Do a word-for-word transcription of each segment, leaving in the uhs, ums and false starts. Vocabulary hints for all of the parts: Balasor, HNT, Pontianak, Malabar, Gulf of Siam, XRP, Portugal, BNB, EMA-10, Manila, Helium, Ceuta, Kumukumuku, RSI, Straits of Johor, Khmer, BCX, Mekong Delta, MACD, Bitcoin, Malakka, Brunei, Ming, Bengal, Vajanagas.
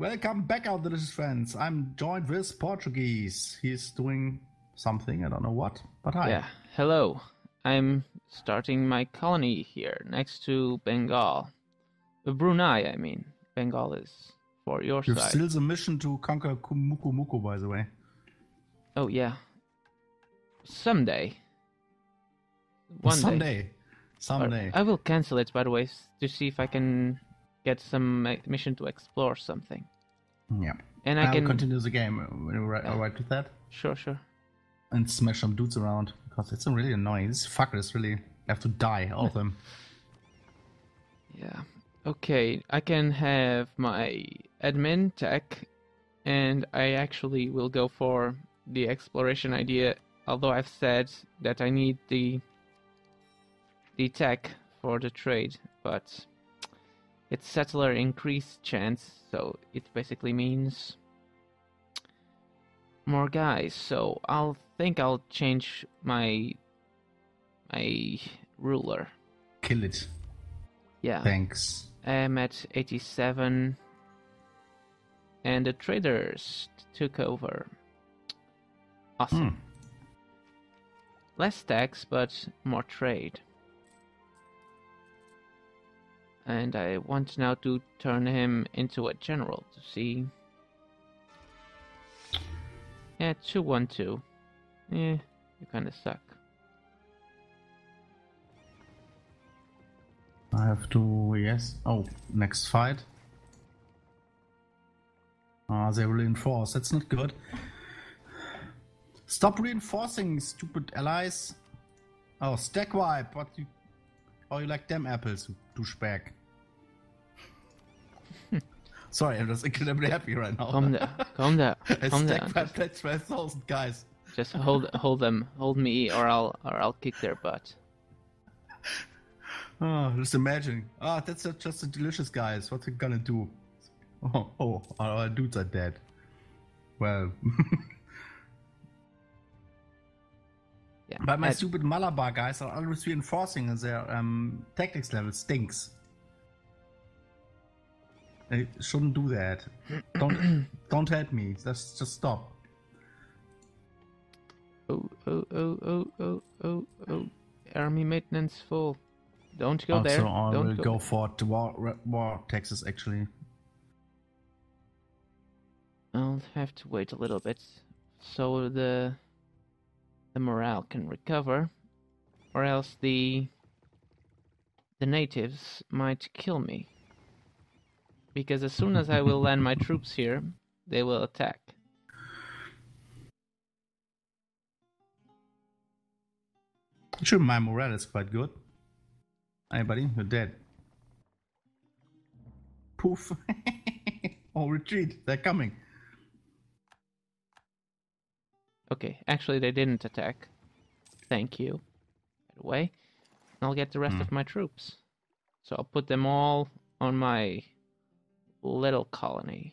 Welcome back, our delicious friends. I'm joined with Portuguese. He's doing something, I don't know what, but hi. Yeah, hello. I'm starting my colony here, next to Bengal. Brunei, I mean. Bengal is for your You've side. You've still the mission to conquer Kumukumuku, by the way. Oh, yeah. Someday. One Someday. Day. Someday. Or I will cancel it, by the way, to see if I can get some mission to explore something. Yeah. And I I'll can continue the game. Alright yeah. right with that? Sure, sure. And smash some dudes around, because it's really annoying. These fuckers really have to die, all of them. Yeah. Okay, I can have my admin tech, and I actually will go for the exploration idea, although I've said that I need the the tech for the trade, but it's settler increased chance, so it basically means more guys, so I'll think I'll change my my ruler. Kill it. Yeah. Thanks. I'm at eighty-seven, and the traders took over. Awesome. Mm. Less tax, but more trade. And I want now to turn him into a general to see. Yeah, two one two. Yeah, you kinda suck. I have to, yes. Oh, next fight. Ah, they reinforce. That's not good. Stop reinforcing, stupid allies. Oh, stack wipe. What you? Oh, you like them apples, douchebag. Sorry, I'm just incredibly happy right now. Calm down. Calm down. Calm down. That's twelve thousand guys. Just hold, hold them, hold me, or I'll, or I'll kick their butt. Oh, just imagine. Ah, oh, that's just the delicious guys. What are we gonna do? Oh, oh, our dudes are dead. Well. Yeah, but my I'd... stupid Malabar guys are always reinforcing, and their um, tactics level stinks. They shouldn't do that. Don't, don't help me. Let's just stop. Oh, oh, oh, oh, oh, oh, oh. Army maintenance full. Don't go also, there. I Don't will go, go for the war, war taxes, actually. I'll have to wait a little bit so the the morale can recover, or else the the natives might kill me. Because as soon as I will land my troops here, they will attack. Sure, my morale is quite good. Hey buddy, you're dead. Poof. Oh, retreat, they're coming. Okay, actually they didn't attack. Thank you. By the way, I'll get the rest mm. of my troops. So I'll put them all on my little colony.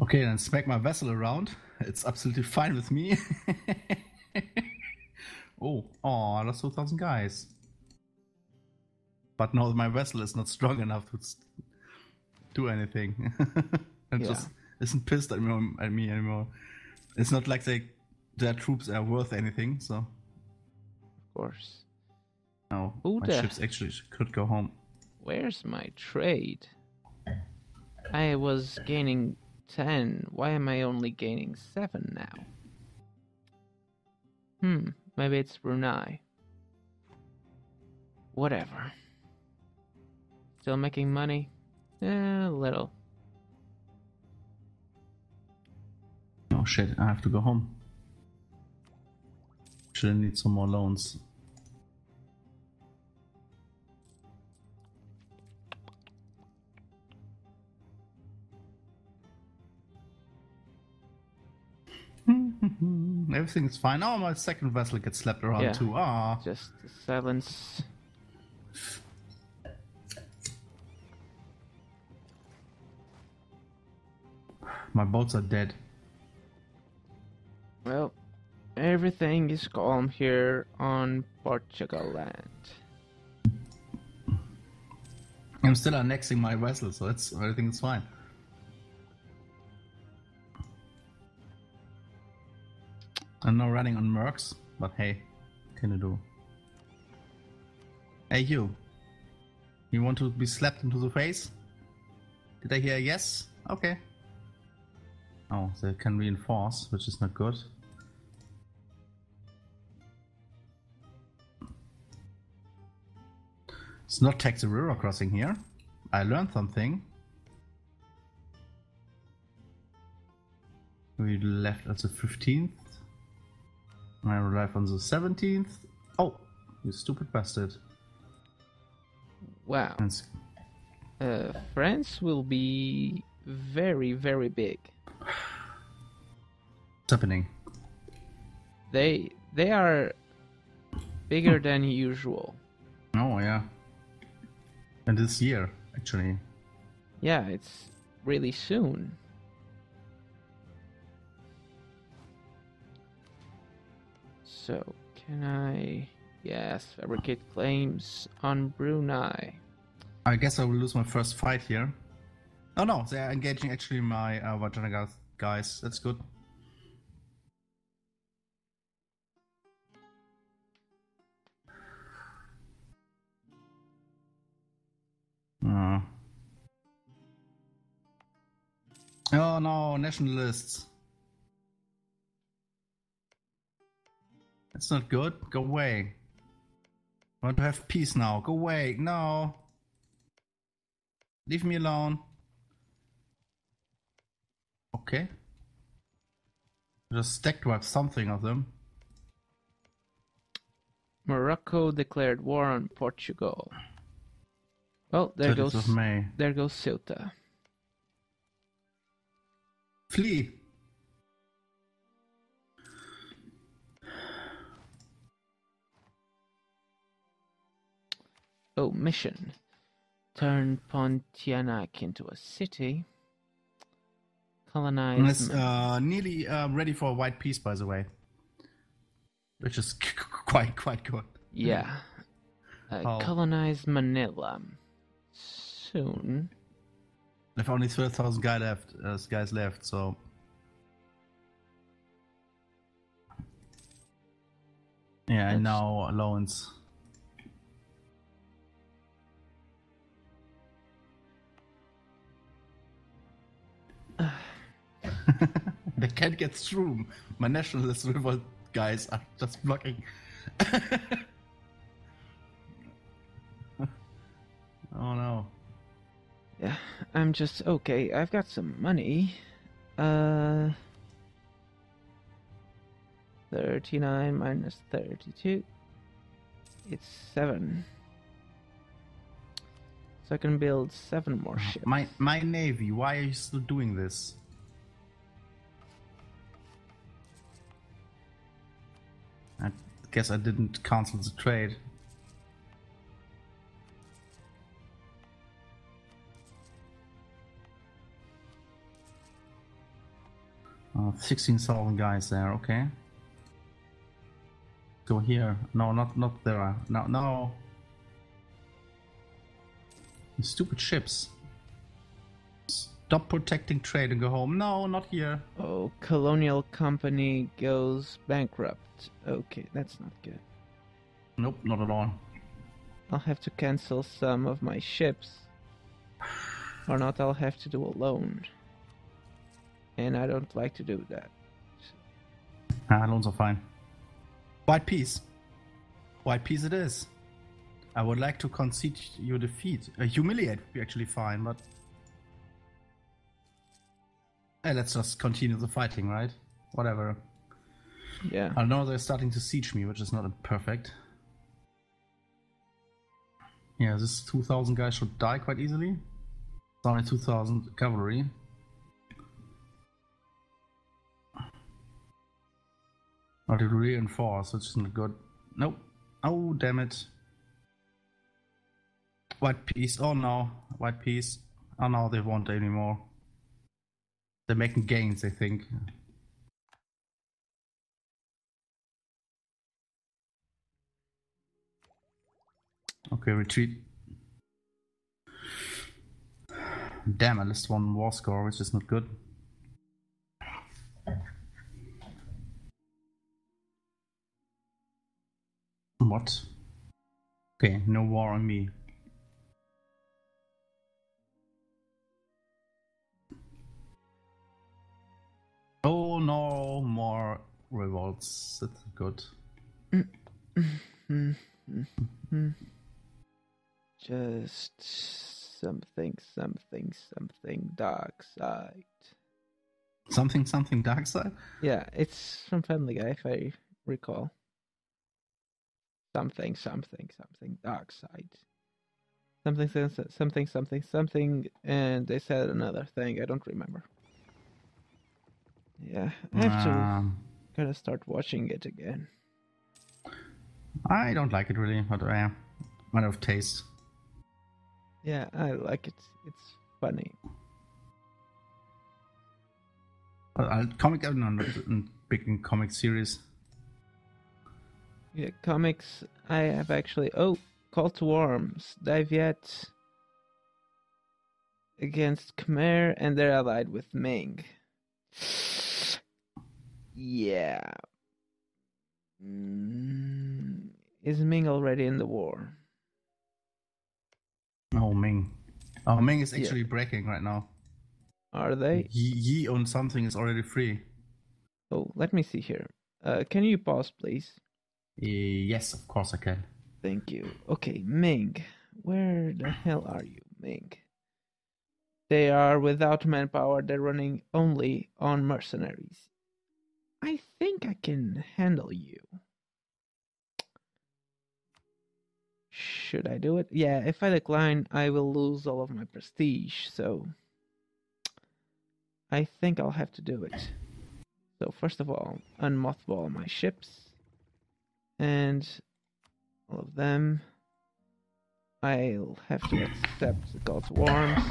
Okay, then smack my vessel around. It's absolutely fine with me. Oh, oh, I lost two thousand guys. But now my vessel is not strong enough to do anything. And yeah. Just isn't pissed at me, at me anymore. It's not like they, their troops are worth anything, so. Of course. No, Ooh, my the... ships actually could go home. Where's my trade? I was gaining ten. Why am I only gaining seven now? Hmm, maybe it's Brunei. Whatever. Still making money? Eh, a little. Oh shit, I have to go home. Should I need some more loans? Everything's fine. Oh, my second vessel gets slapped around yeah. too. Ah, just the silence. My boats are dead. Well, everything is calm here on Portugal land. I'm still annexing my vessel, so it's, I think it's fine. I'm now running on mercs, but hey, what can you do? Hey you, you want to be slapped into the face? Did I hear a yes? Okay. Oh, so it can reinforce, which is not good. Let's not take the river crossing here. I learned something. We left at the fifteenth. I arrived on the seventeenth. Oh, you stupid bastard. Wow. Uh, France will be very, very big. What's happening? They they are bigger than usual. Oh yeah. And this year, actually. Yeah, it's really soon. So, can I... Yes, fabricate claims on Brunei. I guess I will lose my first fight here. Oh no, they are engaging actually my uh, Vajanagas guys. That's good. Uh. Oh no, nationalists. That's not good. Go away. I want to have peace now. Go away. No. Leave me alone. Okay. Just stack to have something of them. Morocco declared war on Portugal. Well, there goes May. There goes Ceuta. Flee. Oh, mission. Turn Pontianak into a city. Colonize... And it's uh, nearly uh, ready for a white peace, by the way. Which is quite, quite good. Yeah. Uh, oh. Colonize Manila. Soon. I've only twelve thousand guy left, uh, guys left, so... Yeah, and now allowance. They can't get through. My nationalist revolt guys are just blocking. Oh no. Yeah, I'm just okay. I've got some money. Uh, thirty-nine minus thirty-two. It's seven. So I can build seven more ships. My my navy. Why are you still doing this? I guess I didn't cancel the trade. Uh, sixteen thousand guys there. Okay. Go here. No, not not there. No, no. Stupid ships. Stop protecting trade and go home. No, not here. Oh, colonial company goes bankrupt. Okay, that's not good. Nope, not at all. I'll have to cancel some of my ships. Or not, I'll have to do a loan. And I don't like to do that. Ah, loans are fine. White peace. White peace it is. I would like to concede your defeat. Uh, humiliate would be actually fine, but... Hey, let's just continue the fighting, right? Whatever. Yeah. I know they're starting to siege me, which is not perfect. Yeah, this two thousand guy should die quite easily. It's only two thousand cavalry. But it reinforced, which isn't good. Nope. Oh, damn it. White peace, oh no, white peace, oh no, they won't anymore. They're making gains, I think. Okay, retreat. Damn, I missed one war score, which is not good. What? Okay, no war on me. Oh no, more revolts. That's good. Just something, something, something dark side. Something, something dark side? Yeah, it's from Family Guy, if I recall. Something, something, something dark side. Something, something, something, something, and they said another thing. I don't remember. Yeah, I have to um, gotta start watching it again. I don't like it really, but I might have taste. Yeah, I like it. It's funny. Uh, comic, I'm not big in comic series. Yeah, comics. I have actually. Oh, Call to Arms. Dive yet against Khmer, and they're allied with Ming. Yeah. Mm, is Ming already in the war? Oh, Ming. Oh, Ming is actually yeah. breaking right now. Are they? Ye, ye on something is already free. Oh, let me see here. Uh, can you pause, please? Uh, yes, of course I can. Thank you. Okay, Ming. Where the hell are you, Ming? They are without manpower. They're running only on mercenaries. I think I can handle you. Should I do it? Yeah, if I decline, I will lose all of my prestige, so I think I'll have to do it. So first of all, unmothball my ships. And all of them. I'll have to accept the God's warms.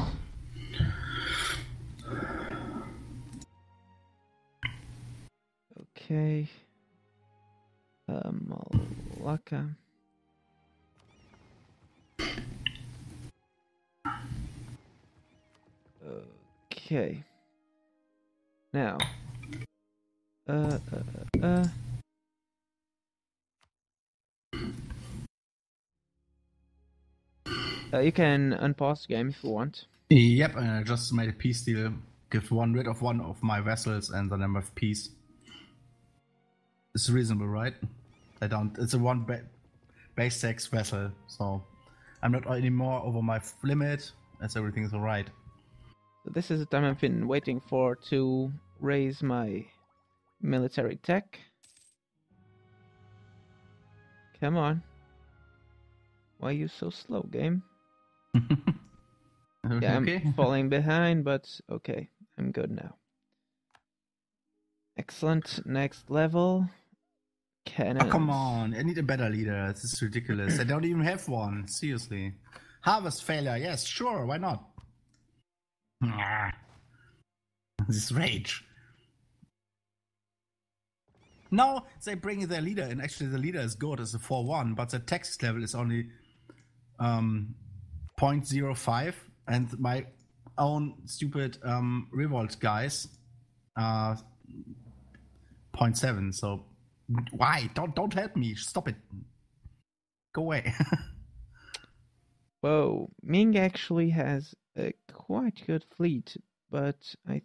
Okay. Um, Malakka. Okay. Now. Uh, uh, uh. Uh, you can unpause the game if you want. Yep, and I just made a peace deal. Give one rid of one of my vessels and then I have peace. It's reasonable, right? I don't. It's a one ba base tax vessel, so I'm not anymore over my limit, as everything is alright. So this is the time I've been waiting for to raise my military tech. Come on. Why are you so slow, game? Yeah, okay. I'm falling behind, but okay, I'm good now. Excellent. Next level. Cannons. Oh, come on. I need a better leader. This is ridiculous. I don't even have one. Seriously. Harvest failure. Yes, sure. Why not? This is rage. Now they bring their leader, and actually the leader is good. It's a four one, but the tax level is only um, zero point zero five, and my own stupid um, revolt guys uh zero point seven, so why? Don't don't help me. Stop it. Go away. Whoa. Ming actually has a quite good fleet, but I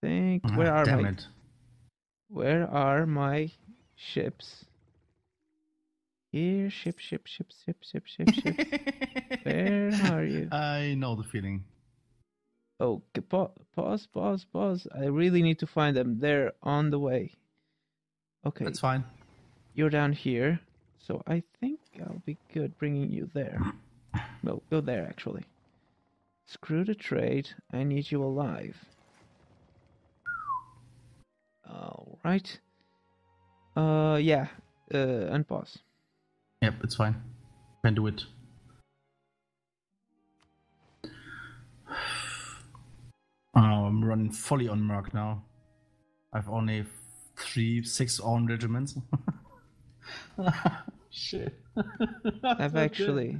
think... Ah, where are damn my... it. Where are my ships? Here, ship, ship, ship, ship, ship, ship, ship. Where are you? I know the feeling. Oh, pause, pause, pause. I really need to find them. They're on the way. Okay. That's fine. You're down here, so I think I'll be good bringing you there. No, go there, actually. Screw the trade. I need you alive. Alright. Uh, yeah. Uh, unpause. Yep, it's fine. Can do it. Oh, I'm running fully on Merc now. I've only three, six own regiments. Shit. I've actually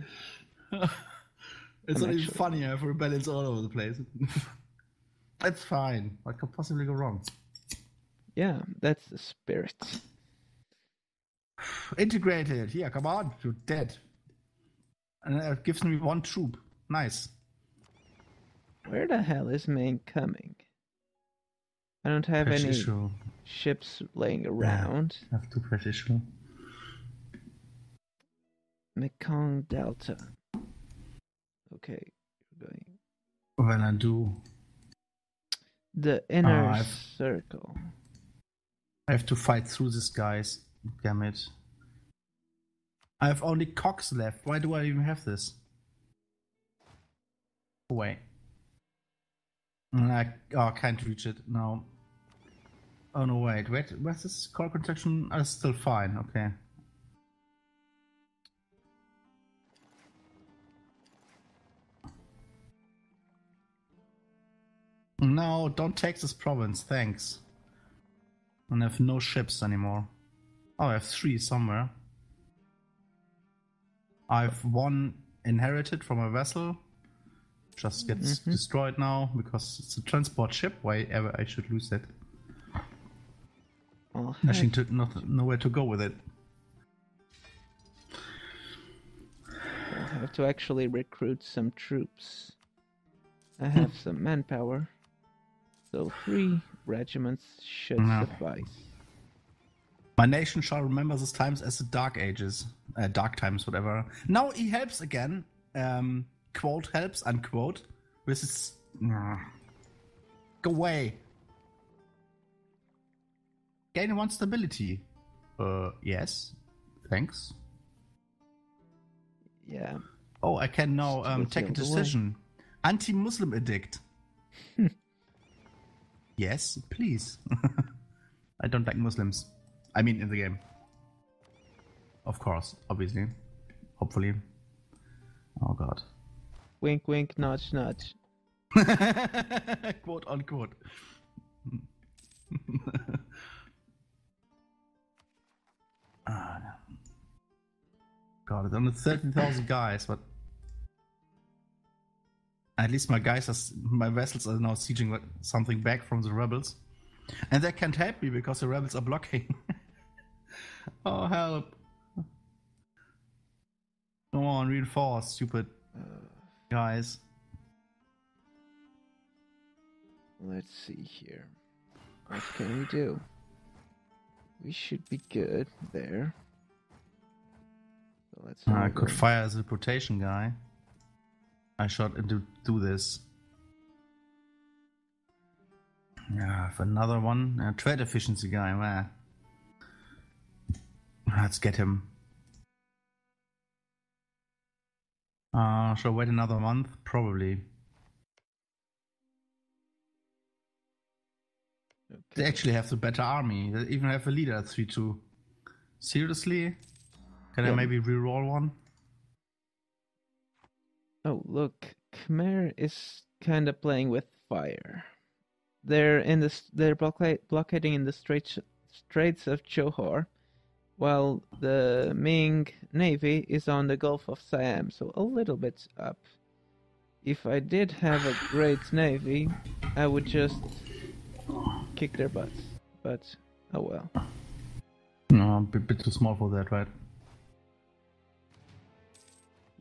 It's not even funny. I have rebellions all over the place. That's fine. What could possibly go wrong? Yeah, that's the spirit. Integrated. Here, come on. You're dead. And it gives me one troop. Nice. Where the hell is Ming coming? I don't have British any issue. ships laying around. Yeah, I have two British. Mekong Delta. Okay, you're going. When I do. The inner uh, circle. I have to fight through these guys. Damn it. I have only cocks left. Why do I even have this? Away. I oh, can't reach it. No. Oh no, wait. Wait, where's this core contraction? Oh, it's still fine. Okay. No, don't take this province. Thanks. And I have no ships anymore. Oh, I have three somewhere. I've one inherited from a vessel. Just gets mm-hmm. destroyed now because it's a transport ship. Why ever I should lose it? Oh, actually, to, not, nowhere to go with it. I have to actually recruit some troops. I have hmm. some manpower, so three regiments should no. suffice. My nation shall remember these times as the Dark Ages, uh, Dark Times, whatever. Now he helps again. Um. Quote helps, unquote. This is. Nah. Go away. Gain one stability. Uh, yes. Thanks. Yeah. Oh, I can now um, take a decision. Anti Muslim edict. Yes, please. I don't like Muslims. I mean, in the game. Of course, obviously. Hopefully. Oh, God. Wink, wink, nudge, nudge. Quote, unquote. uh, God, it's only thirteen thousand guys, but... At least my guys, are, my vessels are now sieging something back from the rebels. And they can't help me because the rebels are blocking. Oh, help. Come on, reinforce, stupid... Uh... guys. Let's see here. What can we do? We should be good there. So let's I could going. fire the rotation guy. I shot him to do this. Yeah, for another one. A trade efficiency guy, man. Let's get him. Uh, shall I wait another month? Probably. Okay. They actually have the better army. They even have a leader at three two. Seriously? Can yeah. I maybe reroll one? Oh, look. Khmer is kind of playing with fire. They're in the, they're blockading in the Straits, Straits of Johor. While the Ming Navy is on the Gulf of Siam, so a little bit up. If I did have a great navy, I would just kick their butts. But, oh well. No, a bit, bit too small for that, right?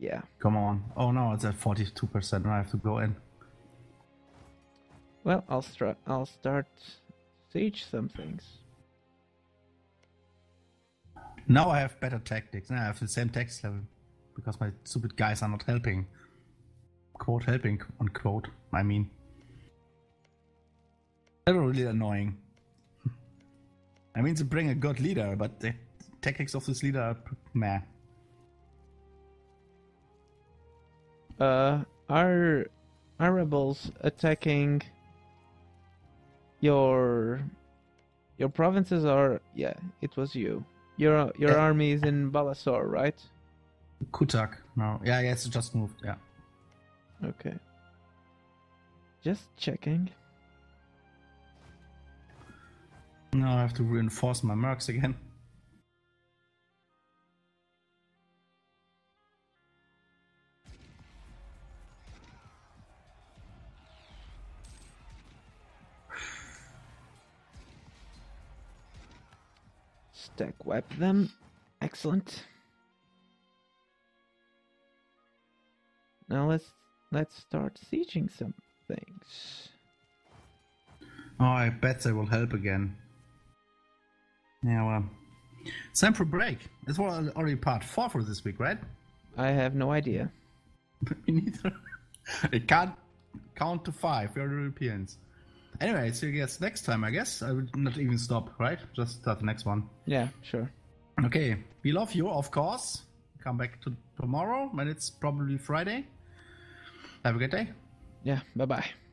Yeah. Come on. Oh no, it's at forty-two percent and I have to go in. Well, I'll, start, I'll start siege some things. Now I have better tactics. Now I have the same tax level. Because my stupid guys are not helping. Quote helping, unquote. I mean. They're really annoying. I mean, to bring a good leader, but the tactics of this leader are meh. Uh, are, are rebels attacking your... Your provinces are... Yeah, it was you. Your your uh, army is in Balasor, right? Kutak, no. Yeah, yes, it just moved, yeah. Okay. Just checking. Now I have to reinforce my mercs again. stack wipe them. Excellent. Now let's let's start sieging some things. Oh, I bet they will help again. Now, yeah, well, it's time for break. It's already part four for this week, right? I have no idea. Me neither. I can't count to five. We are Europeans. Anyway, so I guess next time, I guess I would not even stop, right? Just start the next one. Yeah, sure. Okay, we love you, of course. Come back to tomorrow, and it's probably Friday. Have a good day. Yeah, bye-bye.